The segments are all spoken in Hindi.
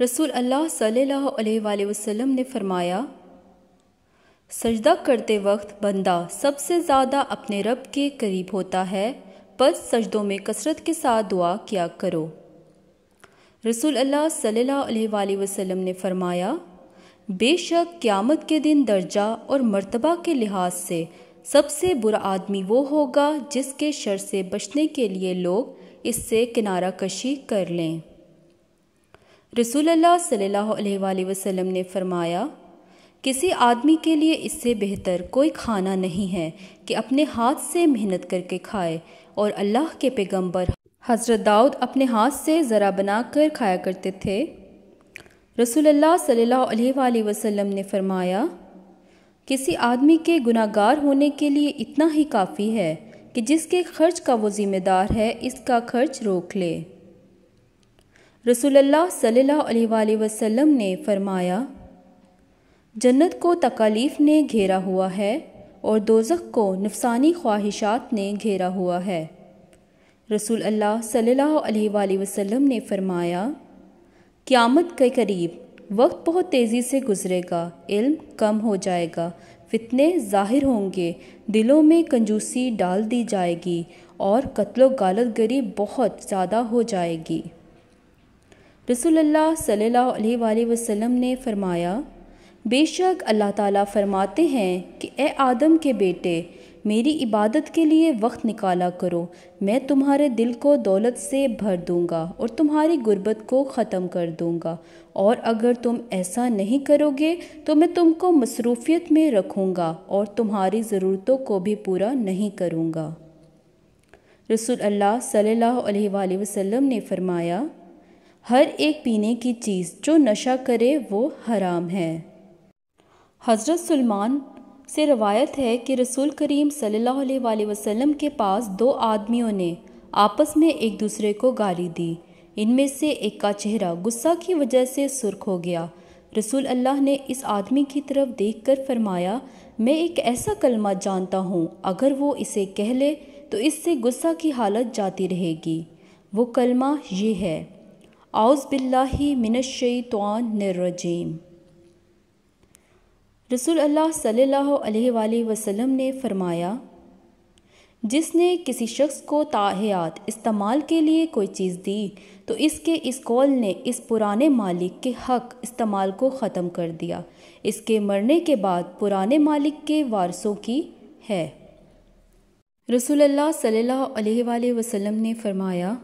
रसूल अल्लाह सल्लल्लाहु अलैहि वसल्लम ने फरमाया, सजदा करते वक्त बंदा सबसे ज़्यादा अपने रब के करीब होता है, बस सजदों में कसरत के साथ दुआ किया करो। रसूल अल्लाह सल्लल्लाहु अलैहि वसल्लम ने फरमाया, बेशक क़यामत के दिन दर्जा और मर्तबा के लिहाज से सबसे बुरा आदमी वो होगा जिसके शर से बचने के लिए लोग इससे किनारा कशी कर लें। रसूल अल्लाह सल्लल्लाहु अलैहि वसल्लम ने फरमाया, किसी आदमी के लिए इससे बेहतर कोई खाना नहीं है कि अपने हाथ से मेहनत करके खाए। और अल्लाह के पैगंबर हज़रत दाऊद अपने हाथ से ज़रा बना कर खाया करते थे। रसूल अल्लाह सल्लल्लाहु अलैहि वसल्लम ने फरमाया, किसी आदमी के गुनाहगार होने के लिए इतना ही काफ़ी है कि जिसके खर्च का वो ज़िम्मेदार है इसका खर्च रोक ले। रसूल अल्लाह सल्लल्लाहु अलैहि वसल्लम ने फरमाया, जन्नत को तकालीफ ने घेरा हुआ है और दोज़ख को नफसानी ख्वाहिशात ने घेरा हुआ है। रसूल अल्लाह सल्लल्लाहु अलैहि वसल्लम ने फरमाया, क़यामत के करीब वक्त बहुत तेज़ी से गुज़रेगा, इल्म कम हो जाएगा, फितने ज़ाहिर होंगे, दिलों में कंजूसी डाल दी जाएगी और कत्लो गालत गरी बहुत ज़्यादा हो जाएगी। रसूल अल्लाह सल्लल्लाहु अलैहि वसल्लम ने फरमाया, बेशक अल्लाह ताला फरमाते हैं कि ए आदम के बेटे, मेरी इबादत के लिए वक्त निकाला करो, मैं तुम्हारे दिल को दौलत से भर दूंगा और तुम्हारी गुर्बत को ख़त्म कर दूंगा, और अगर तुम ऐसा नहीं करोगे तो मैं तुमको मसरूफियत में रखूंगा और तुम्हारी ज़रूरतों को भी पूरा नहीं करूंगा। रसूल अल्लाह सल्लल्लाहु अलैहि वसल्लम ने फरमाया, हर एक पीने की चीज़ जो नशा करे वो हराम है। हज़रत सलमान से रवायत है कि रसूल करीम सल्लल्लाहु अलैहि वसल्लम के पास दो आदमियों ने आपस में एक दूसरे को गाली दी। इनमें से एक का चेहरा गुस्सा की वजह से सुर्ख हो गया। रसूल अल्लाह ने इस आदमी की तरफ देखकर फरमाया, मैं एक ऐसा कलमा जानता हूँ, अगर वो इसे कह ले तो इससे गुस्सा की हालत जाती रहेगी। वो कलमा ये है, औज़ बिल्लाहि मिनश्शैतानिर रजीम। रसूल अल्लाह सल्लल्लाहु अलैहि वसल्लम ने फरमाया, जिसने किसी शख्स को ताहयात इस्तेमाल के लिए कोई चीज़ दी तो इसके इस कौल ने इस पुराने मालिक के हक़ इस्तेमाल को ख़त्म कर दिया, इसके मरने के बाद पुराने मालिक के वारसों की है। रसूल अल्लाह सल्लल्लाहु अलैहि वसल्लम ने फरमाया,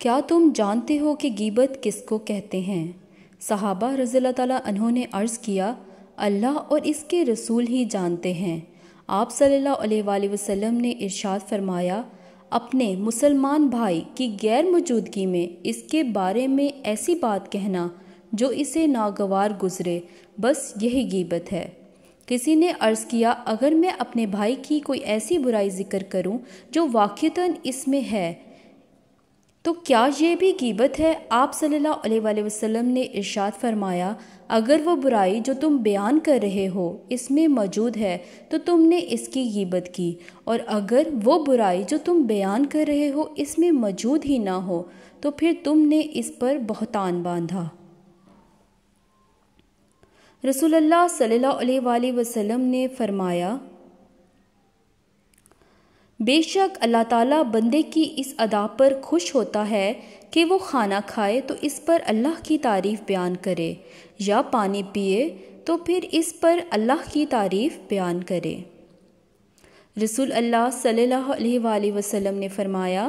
क्या तुम जानते हो कि गीबत किसको कहते हैं? सहाबा रज़ी अल्लाह ताला अन्हों ने अर्ज़ किया, अल्लाह और इसके रसूल ही जानते हैं। आप सल्लल्लाहु अलैहि वसल्लम ने इरशाद फरमाया, अपने मुसलमान भाई की गैर मौजूदगी में इसके बारे में ऐसी बात कहना जो इसे नागवार गुज़रे, बस यही गीबत है। किसी ने अर्ज़ किया, अगर मैं अपने भाई की कोई ऐसी बुराई ज़िक्र करूं जो वाक़ियतन इसमें है तो क्या ये भी गीबत है? आप सल्लल्लाहु अलैहि वसल्लम ने इरशाद फरमाया, अगर वो बुराई जो तुम बयान कर रहे हो इसमें मौजूद है तो तुमने इसकी गीबत की, और अगर वो बुराई जो तुम बयान कर रहे हो इसमें मौजूद ही ना हो तो फिर तुमने इस पर बहतान बांधा। रसूल अल्लाह सल्लल्लाहु अलैहि वसल्लम ने फरमाया, बेशक अल्लाह ताला बंदे की इस अदा पर खुश होता है कि वो खाना खाए तो इस पर अल्लाह की तारीफ़ बयान करे, या पानी पिए तो फिर इस पर अल्लाह की तारीफ़ बयान करे। रसूल अल्लाह सल्लल्लाहु अलैहि वसल्लम ने फरमाया,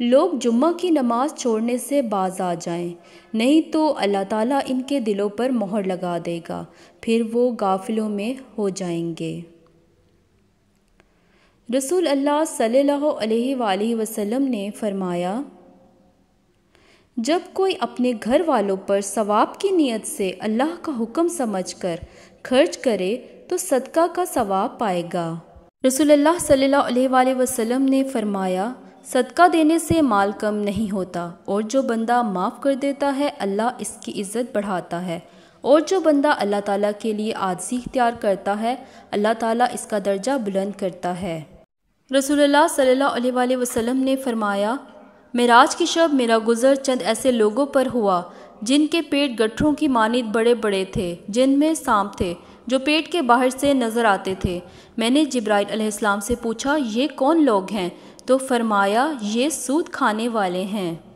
लोग जुम्मा की नमाज छोड़ने से बाज आ जाएं, नहीं तो अल्लाह ताला इनके दिलों पर मोहर लगा देगा, फिर वो गाफिलों में हो जाएंगे। रसूल अल्लाह सल्लल्लाहु अलैहि वसल्लम ने फरमाया, जब कोई अपने घर वालों पर सवाब की नीयत से अल्लाह का हुक्म समझकर खर्च करे तो सदका का सवाब पाएगा। रसूल अल्लाह सल्लल्लाहु अलैहि वसल्लम ने फरमाया, सदका देने से माल कम नहीं होता, और जो बंदा माफ़ कर देता है अल्लाह इसकी इज़्ज़त बढ़ाता है, और जो बंदा अल्लाह ताला के लिए आजिज़ी इख्तियार करता है अल्लाह ताला इसका दर्जा बुलंद करता है। रसूलुल्लाह सल्लल्लाहु अलैहि वसल्लम ने फरमाया, मेराज की शब मेरा गुज़र चंद ऐसे लोगों पर हुआ जिनके पेट गठरों की मानिंद बड़े बड़े थे, जिनमें सांप थे जो पेट के बाहर से नज़र आते थे। मैंने जिब्राइल अलैहिस्सलाम से पूछा, ये कौन लोग हैं? तो फरमाया, ये सूद खाने वाले हैं।